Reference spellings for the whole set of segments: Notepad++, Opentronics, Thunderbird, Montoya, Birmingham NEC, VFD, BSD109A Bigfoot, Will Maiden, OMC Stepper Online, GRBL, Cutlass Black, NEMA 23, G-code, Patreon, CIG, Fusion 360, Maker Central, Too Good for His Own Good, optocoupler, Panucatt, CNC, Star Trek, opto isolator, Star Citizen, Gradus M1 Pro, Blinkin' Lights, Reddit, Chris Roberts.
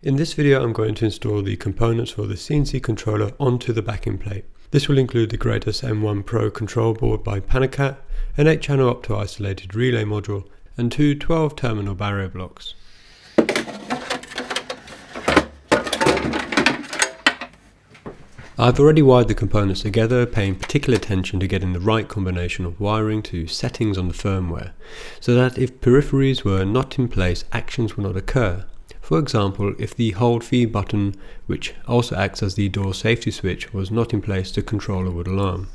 In this video I'm going to install the components for the CNC controller onto the backing plate. This will include the Gradus M1 Pro control board by Panucatt, an 8-channel opto isolated relay module and two 12-terminal barrier blocks. I've already wired the components together, paying particular attention to getting the right combination of wiring to settings on the firmware, so that if peripheries were not in place, actions will not occur. For example, if the hold feed button, which also acts as the door safety switch, was not in place, the controller would alarm.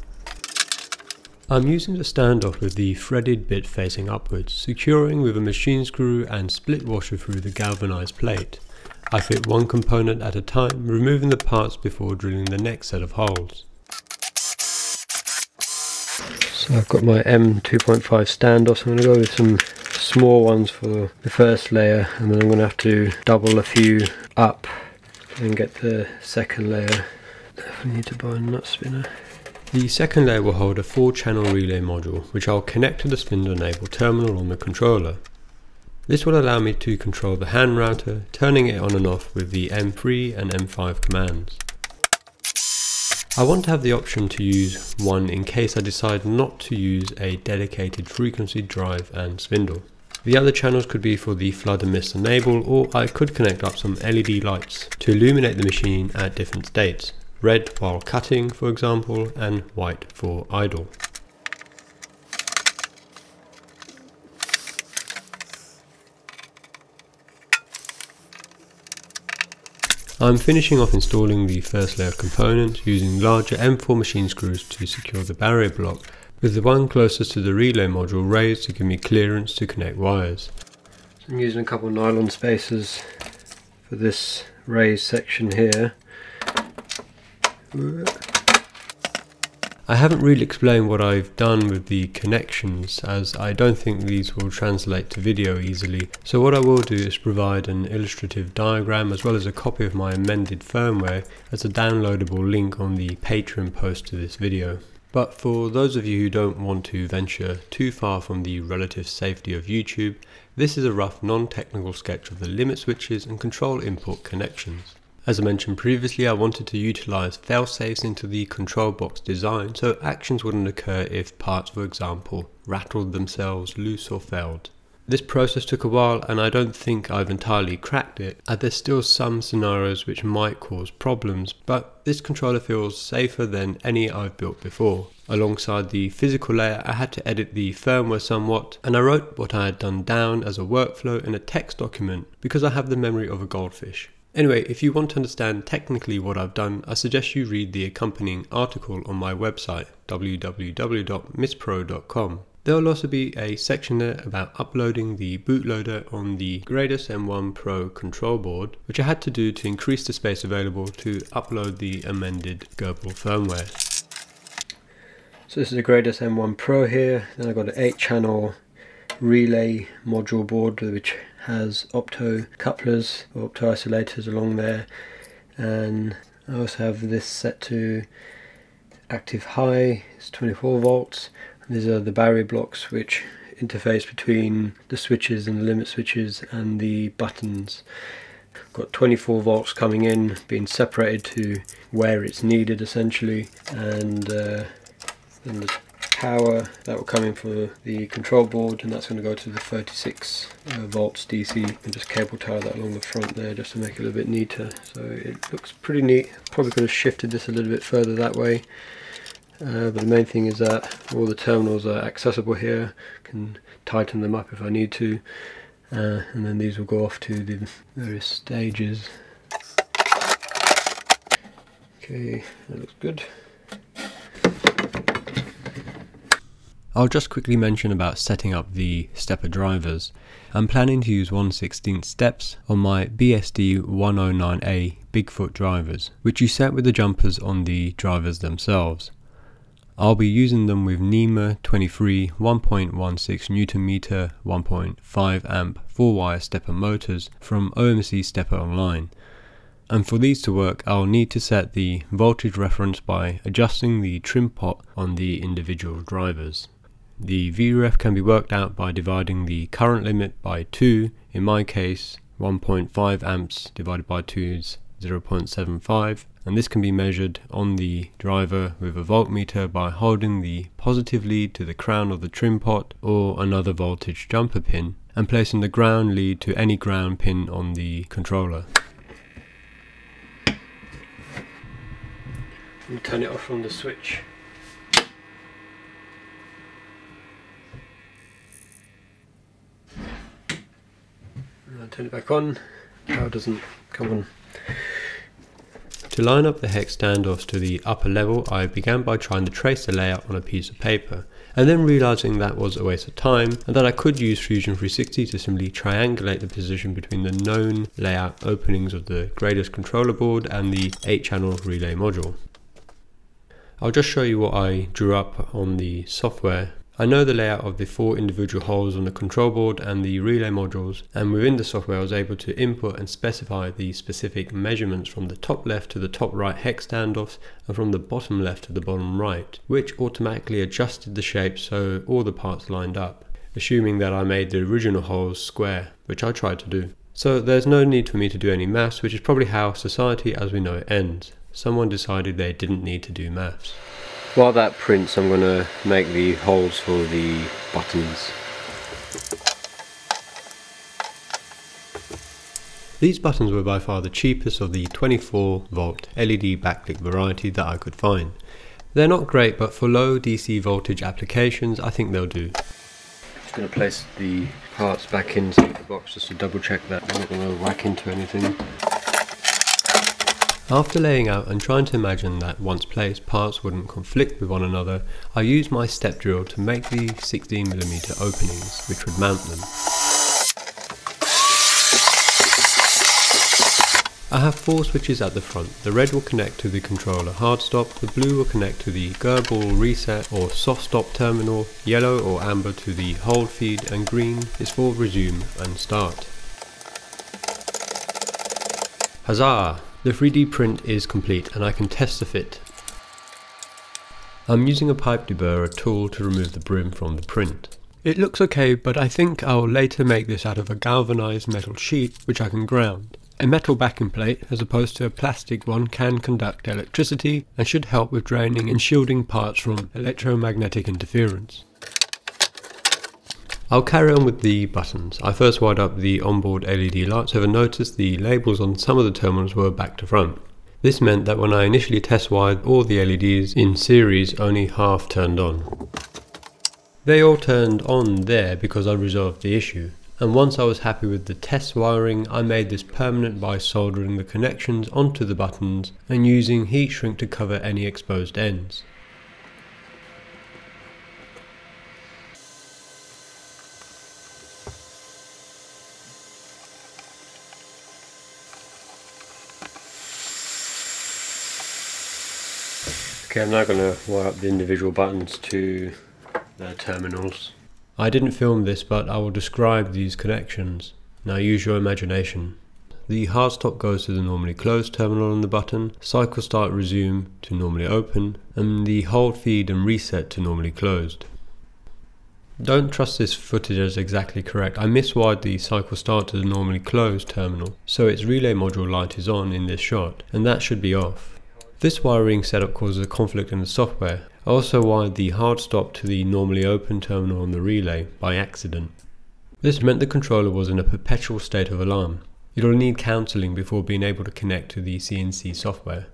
I'm using the standoff with the threaded bit facing upwards, securing with a machine screw and split washer through the galvanized plate. I fit one component at a time, removing the parts before drilling the next set of holes. So I've got my M2.5 standoffs. I'm going to go with some small ones for the first layer, and then I'm going to have to double a few up and get the second layer. Definitely need to buy a nut spinner. The second layer will hold a 4-channel relay module, which I'll connect to the spindle enable terminal on the controller. This will allow me to control the hand router, turning it on and off with the M3 and M5 commands. I want to have the option to use one in case I decide not to use a dedicated frequency drive and spindle. The other channels could be for the flood and mist enable, or I could connect up some LED lights to illuminate the machine at different states. Red while cutting, for example, and white for idle. I'm finishing off installing the first layer of components using larger M4 machine screws to secure the barrier block, with the one closest to the relay module raised to give me clearance to connect wires. So I'm using a couple of nylon spacers for this raised section here. I haven't really explained what I've done with the connections, as I don't think these will translate to video easily, so what I will do is provide an illustrative diagram as well as a copy of my amended firmware as a downloadable link on the Patreon post to this video. But for those of you who don't want to venture too far from the relative safety of YouTube, this is a rough non-technical sketch of the limit switches and control input connections. As I mentioned previously, I wanted to utilise fail-safes into the control box design, so actions wouldn't occur if parts, for example, rattled themselves loose or failed. This process took a while and I don't think I've entirely cracked it, as there's still some scenarios which might cause problems, but this controller feels safer than any I've built before. Alongside the physical layer, I had to edit the firmware somewhat, and I wrote what I had done down as a workflow in a text document because I have the memory of a goldfish. Anyway, if you want to understand technically what I've done, I suggest you read the accompanying article on my website, www.mispro.com. There will also be a section there about uploading the bootloader on the Gradus M1 Pro control board, which I had to do to increase the space available to upload the amended Gerbil firmware. So this is the Gradus M1 Pro here, then I've got an 8-channel relay module board which has opto couplers or opto isolators along there, and I also have this set to active high. It's 24 volts, and these are the barrier blocks which interface between the switches and the limit switches and the buttons. I've got 24 volts coming in, being separated to where it's needed essentially, and then the power that will come in for the control board, and that's going to go to the 36 volts DC, and just cable tie that along the front there just to make it a little bit neater. So it looks pretty neat. Probably could have shifted this a little bit further that way, but the main thing is that all the terminals are accessible here. I can tighten them up if I need to, and then these will go off to the various stages. Okay, that looks good. I'll just quickly mention about setting up the stepper drivers. I'm planning to use 1/16 steps on my BSD109A Bigfoot drivers, which you set with the jumpers on the drivers themselves. I'll be using them with NEMA 23 1.16 Nm 1.5 amp 4-wire stepper motors from OMC Stepper Online. And for these to work, I'll need to set the voltage reference by adjusting the trim pot on the individual drivers. The VREF can be worked out by dividing the current limit by 2, in my case 1.5 amps divided by 2 is 0.75, and this can be measured on the driver with a voltmeter by holding the positive lead to the crown of the trim pot or another voltage jumper pin and placing the ground lead to any ground pin on the controller. We'll turn it off from the switch. I'll turn it back on. Power doesn't come on. To line up the hex standoffs to the upper level, I began by trying to trace the layout on a piece of paper, and then realizing that was a waste of time and that I could use Fusion 360 to simply triangulate the position between the known layout openings of the Gradus controller board and the 8-channel relay module. I'll just show you what I drew up on the software. I know the layout of the 4 individual holes on the control board and the relay modules, and within the software I was able to input and specify the specific measurements from the top left to the top right hex standoffs and from the bottom left to the bottom right, which automatically adjusted the shape so all the parts lined up, assuming that I made the original holes square, which I tried to do. So there's no need for me to do any maths, which is probably how society as we know it ends. Someone decided they didn't need to do maths. While that prints, I'm going to make the holes for the buttons. These buttons were by far the cheapest of the 24 volt LED backlit variety that I could find. They're not great, but for low DC voltage applications I think they'll do. Just going to place the parts back inside the box just to double check that they're not going to whack into anything. After laying out and trying to imagine that once placed parts wouldn't conflict with one another, I used my step drill to make the 16mm openings which would mount them. I have 4 switches at the front. The red will connect to the controller hard stop, the blue will connect to the Gerbil reset or soft stop terminal, yellow or amber to the hold feed, and green is for resume and start. Huzzah! The 3D print is complete and I can test the fit. I'm using a pipe deburrer tool to remove the brim from the print. It looks okay, but I think I'll later make this out of a galvanized metal sheet which I can ground. A metal backing plate as opposed to a plastic one can conduct electricity and should help with draining and shielding parts from electromagnetic interference. I'll carry on with the buttons. I first wired up the onboard LED lights over. Noticed the labels on some of the terminals were back to front. This meant that when I initially test wired all the LEDs in series, only half turned on. They all turned on there because I resolved the issue, and once I was happy with the test wiring I made this permanent by soldering the connections onto the buttons and using heat shrink to cover any exposed ends. Okay, I'm now going to wire up the individual buttons to their terminals. I didn't film this, but I will describe these connections. Now use your imagination. The hard stop goes to the normally closed terminal on the button, cycle start resume to normally open, and the hold feed and reset to normally closed. Don't trust this footage as exactly correct. I miswired the cycle start to the normally closed terminal, so its relay module light is on in this shot, and that should be off. This wiring setup causes a conflict in the software. I also wired the hard stop to the normally open terminal on the relay by accident. This meant the controller was in a perpetual state of alarm. You'll need counselling before being able to connect to the CNC software.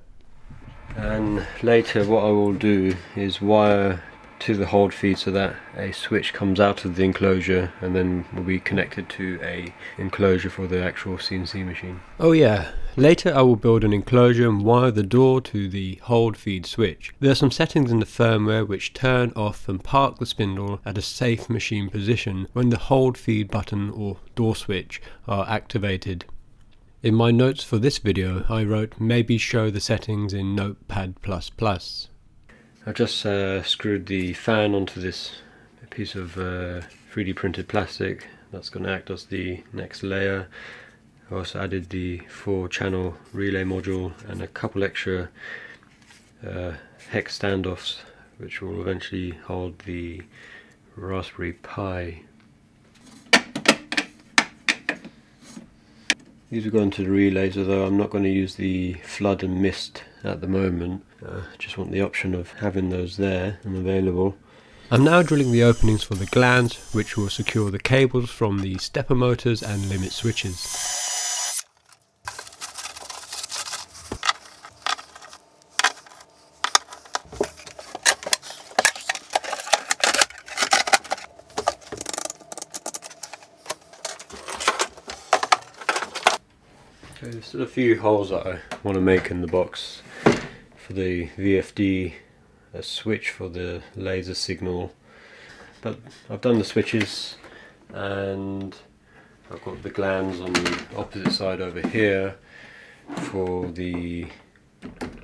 And later what I will do is wire to the hold feed so that a switch comes out of the enclosure and then will be connected to a enclosure for the actual CNC machine. Oh yeah. Later I will build an enclosure and wire the door to the hold feed switch. There are some settings in the firmware which turn off and park the spindle at a safe machine position when the hold feed button or door switch are activated. In my notes for this video I wrote maybe show the settings in Notepad++. I've just screwed the fan onto this piece of 3D printed plastic. That's going to act as the next layer. I also added the 4-channel relay module and a couple extra hex standoffs which will eventually hold the Raspberry Pi. These have gone to the relays, although I'm not going to use the flood and mist at the moment. Just want the option of having those there and available. I'm now drilling the openings for the glands, which will secure the cables from the stepper motors and limit switches. There's still a few holes that I want to make in the box for the VFD, a switch for the laser signal, but I've done the switches and I've got the glands on the opposite side over here for the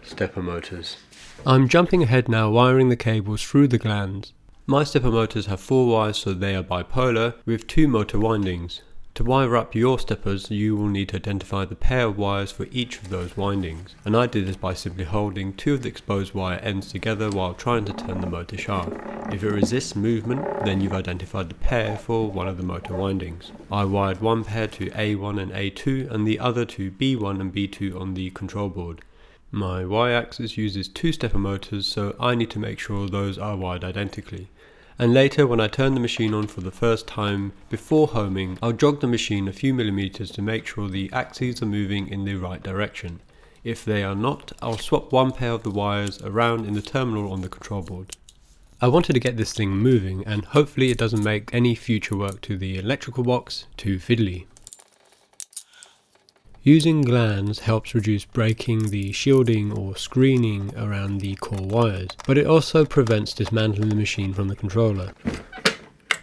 stepper motors. I'm jumping ahead now, wiring the cables through the glands. My stepper motors have 4 wires, so they are bipolar with 2 motor windings. To wire up your steppers, you will need to identify the pair of wires for each of those windings, and I did this by simply holding 2 of the exposed wire ends together while trying to turn the motor shaft. If it resists movement, then you've identified the pair for one of the motor windings. I wired one pair to A1 and A2 and the other to B1 and B2 on the control board. My y-axis uses 2 stepper motors, so I need to make sure those are wired identically. And later, when I turn the machine on for the first time before homing, I'll jog the machine a few millimeters to make sure the axes are moving in the right direction. If they are not, I'll swap one pair of the wires around in the terminal on the control board. I wanted to get this thing moving, and hopefully it doesn't make any future work to the electrical box too fiddly. Using glands helps reduce breaking the shielding or screening around the core wires, but it also prevents dismantling the machine from the controller.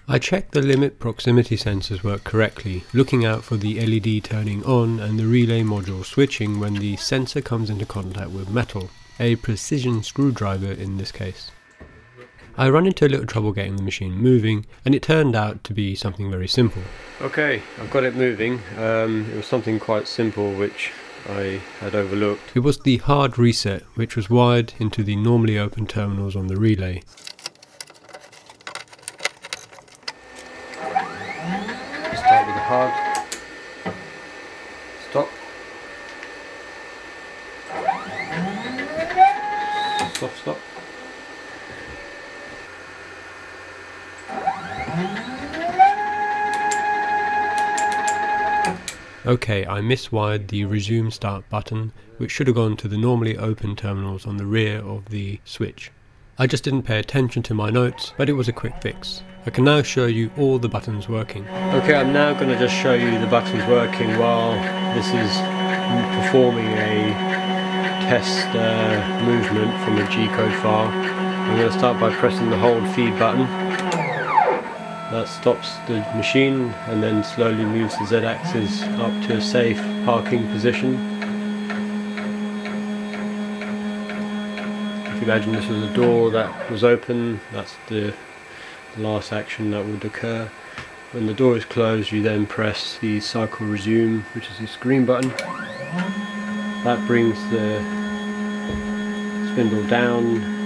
I checked the limit proximity sensors work correctly, looking out for the LED turning on and the relay module switching when the sensor comes into contact with metal, a precision screwdriver in this case. I ran into a little trouble getting the machine moving, and it turned out to be something very simple. Okay, I've got it moving. It was something quite simple which I had overlooked. It was the hard reset, which was wired into the normally open terminals on the relay. Start with the hard. Stop. Soft stop. Okay, I miswired the resume start button, which should have gone to the normally open terminals on the rear of the switch. I just didn't pay attention to my notes, but it was a quick fix. I can now show you all the buttons working. Okay, I'm now going to just show you the buttons working while this is performing a test movement from a G-code file. I'm going to start by pressing the hold feed button. That stops the machine and then slowly moves the Z-axis up to a safe parking position. If you imagine this was a door that was open, that's the last action that would occur. When the door is closed, you then press the cycle resume, which is this green button. That brings the spindle down,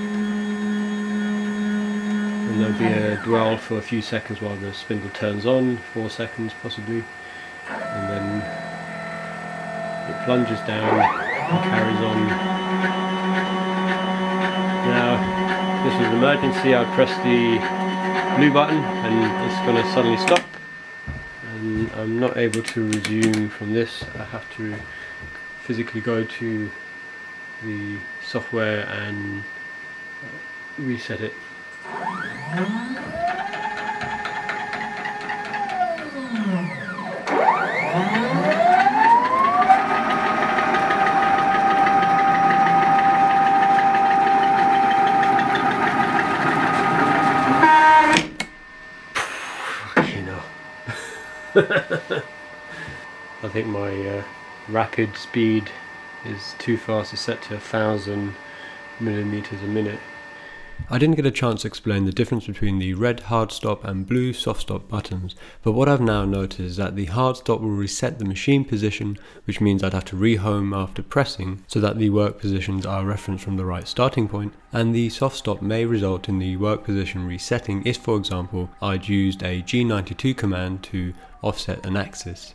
and there'll be a dwell for a few seconds while the spindle turns on, 4 seconds possibly, and then it plunges down and carries on. Now, this is an emergency. I press the blue button and it's going to suddenly stop, and I'm not able to resume from this. I have to physically go to the software and reset it. I think my rapid speed is too fast. It's set to 1000 millimeters a minute. I didn't get a chance to explain the difference between the red hard stop and blue soft stop buttons, but what I've now noticed is that the hard stop will reset the machine position, which means I'd have to rehome after pressing so that the work positions are referenced from the right starting point, and the soft stop may result in the work position resetting if, for example, I'd used a G92 command to offset an axis.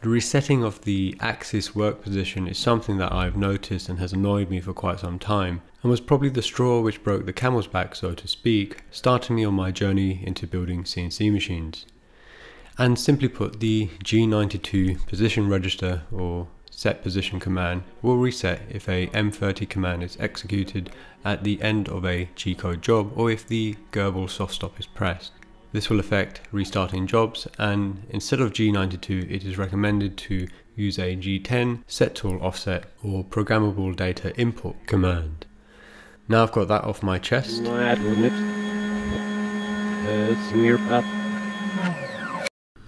The resetting of the axis work position is something that I've noticed and has annoyed me for quite some time, and was probably the straw which broke the camel's back, so to speak, starting me on my journey into building CNC machines. And simply put, the G92 position register or set position command will reset if a M30 command is executed at the end of a G-code job or if the Gerbil soft stop is pressed. This will affect restarting jobs, and instead of G92 it is recommended to use a G10 set tool offset or programmable data import command. Now I've got that off my chest.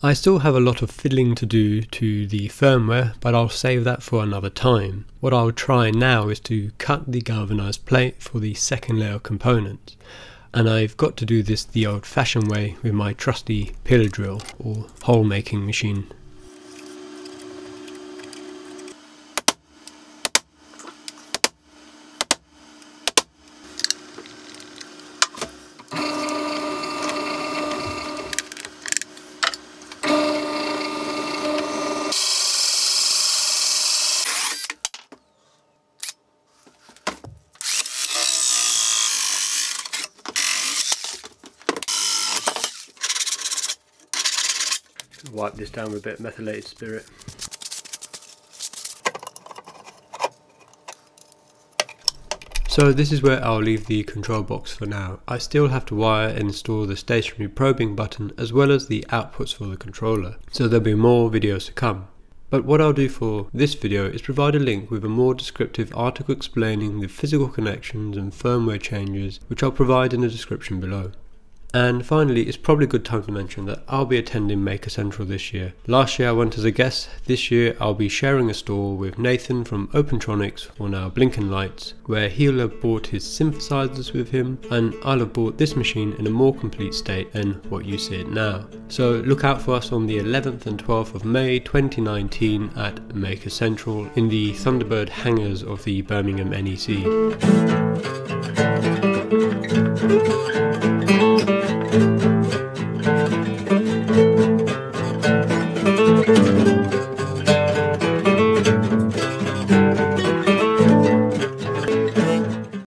I still have a lot of fiddling to do to the firmware, but I'll save that for another time. What I'll try now is to cut the galvanized plate for the second layer component. And I've got to do this the old-fashioned way with my trusty pillar drill or hole-making machine. Wipe this down with a bit of methylated spirit. So this is where I'll leave the control box for now. I still have to wire and install the stationary probing button as well as the outputs for the controller, so there'll be more videos to come. But what I'll do for this video is provide a link with a more descriptive article explaining the physical connections and firmware changes, which I'll provide in the description below. And finally, it's probably a good time to mention that I'll be attending Maker Central this year. Last year I went as a guest, this year I'll be sharing a stall with Nathan from Opentronics, or now Blinkin' Lights, where he'll have bought his synthesizers with him, and I'll have bought this machine in a more complete state than what you see it now. So look out for us on the 11th and 12th of May 2019 at Maker Central in the Thunderbird hangars of the Birmingham NEC.